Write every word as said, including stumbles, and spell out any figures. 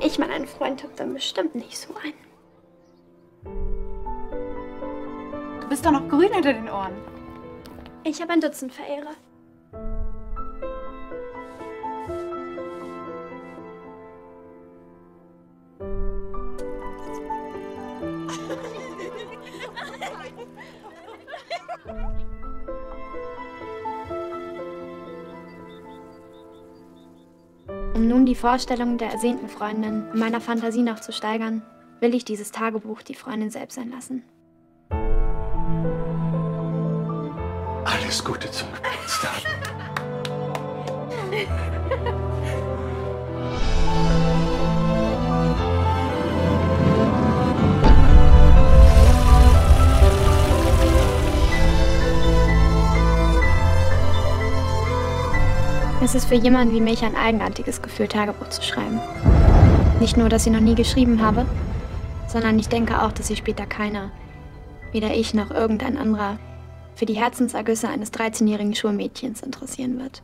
Wenn ich mal einen Freund habe, dann bestimmt nicht so einen. Du bist doch noch grün hinter den Ohren. Ich habe ein Dutzend Verehrer. Um nun die Vorstellung der ersehnten Freundin meiner Fantasie noch zu steigern, will ich dieses Tagebuch die Freundin selbst sein lassen. Alles Gute zum Geburtstag. Es ist für jemanden wie mich ein eigenartiges Gefühl, Tagebuch zu schreiben. Nicht nur, dass ich noch nie geschrieben habe, sondern ich denke auch, dass ich später keiner, weder ich noch irgendein anderer, für die Herzensergüsse eines dreizehnjährigen Schulmädchens interessieren wird.